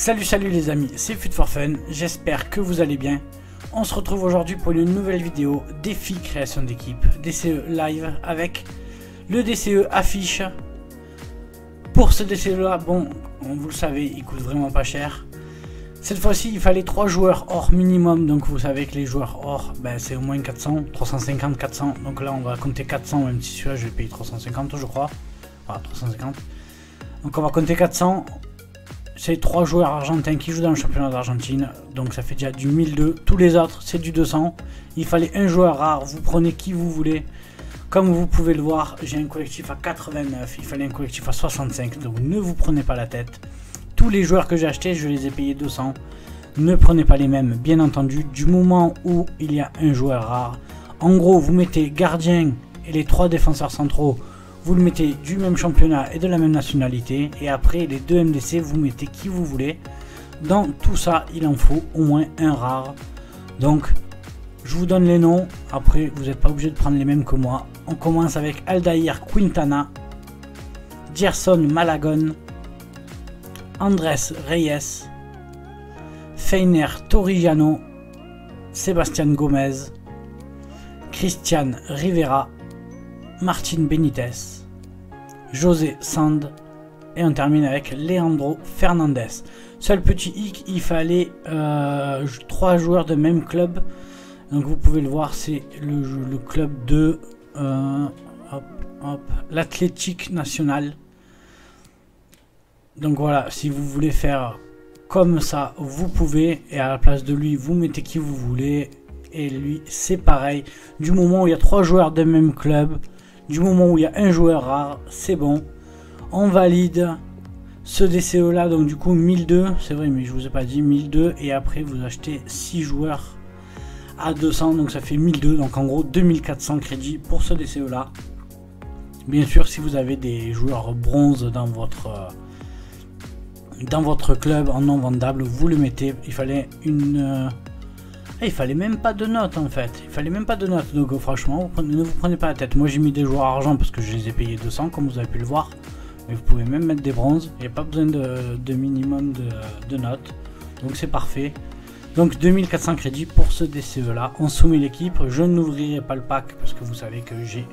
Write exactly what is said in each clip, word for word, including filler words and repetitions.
Salut salut les amis, c'est Fut for Fun, j'espère que vous allez bien. On se retrouve aujourd'hui pour une nouvelle vidéo défi création d'équipe D C E live avec le D C E affiche. Pour ce D C E là, bon, vous le savez, il coûte vraiment pas cher. Cette fois-ci, il fallait trois joueurs or minimum, donc vous savez que les joueurs or, ben, c'est au moins quatre cents, trois cent cinquante, quatre cents, donc là on va compter quatre cents, même si celui-là je vais payer trois cent cinquante je crois, enfin trois cent cinquante, donc on va compter quatre cents, c'est trois joueurs argentins qui jouent dans le championnat d'Argentine, donc ça fait déjà du mille deux, tous les autres c'est du deux cents, il fallait un joueur rare, vous prenez qui vous voulez, comme vous pouvez le voir, j'ai un collectif à quatre-vingt-neuf, il fallait un collectif à soixante-cinq, donc ne vous prenez pas la tête. Tous les joueurs que j'ai achetés, je les ai payés deux cents. Ne prenez pas les mêmes, bien entendu, du moment où il y a un joueur rare. En gros, vous mettez gardien et les trois défenseurs centraux, vous le mettez du même championnat et de la même nationalité. Et après, les deux M D C, vous mettez qui vous voulez. Dans tout ça, il en faut au moins un rare. Donc, je vous donne les noms. Après, vous n'êtes pas obligé de prendre les mêmes que moi. On commence avec Aldair Quintana, Gerson Malagon, Andres Reyes, Feiner Torijano, Sebastian Gomez, Christian Rivera, Martin Benitez, José Sand et on termine avec Leandro Fernandez. Seul petit hic, il fallait euh, trois joueurs de même club. Donc vous pouvez le voir, c'est le, le club de euh, hop, hop, l'Athletic National. Donc voilà, si vous voulez faire comme ça, vous pouvez, et à la place de lui, vous mettez qui vous voulez, et lui, c'est pareil. Du moment où il y a trois joueurs d'un même club, du moment où il y a un joueur rare, c'est bon. On valide ce D C E là, donc du coup, mille deux, c'est vrai, mais je vous ai pas dit, mille deux, et après vous achetez six joueurs à deux cents, donc ça fait mille deux, donc en gros deux mille quatre cents crédits pour ce D C E là. Bien sûr, si vous avez des joueurs bronze dans votre... Euh, dans votre club en non vendable, vous le mettez. Il fallait une euh... ah, il fallait même pas de notes en fait, il fallait même pas de notes, donc franchement vous prenez, ne vous prenez pas la tête. Moi j'ai mis des joueurs argent parce que je les ai payés deux cents comme vous avez pu le voir, mais vous pouvez même mettre des bronzes, il n'y a pas besoin de, de minimum de, de notes, donc c'est parfait. Donc deux mille quatre cents crédits pour ce D C E là. On soumet l'équipe, je n'ouvrirai pas le pack parce que vous savez que j'ai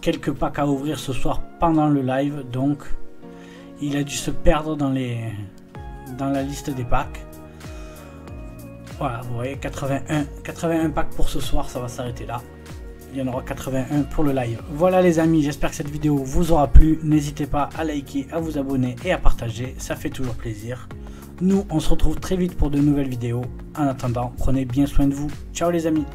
quelques packs à ouvrir ce soir pendant le live, donc il a dû se perdre dans, les, dans la liste des packs. Voilà, vous voyez, quatre-vingt-un packs pour ce soir, ça va s'arrêter là. Il y en aura quatre-vingt-un pour le live. Voilà les amis, j'espère que cette vidéo vous aura plu. N'hésitez pas à liker, à vous abonner et à partager, ça fait toujours plaisir. Nous, on se retrouve très vite pour de nouvelles vidéos. En attendant, prenez bien soin de vous. Ciao les amis.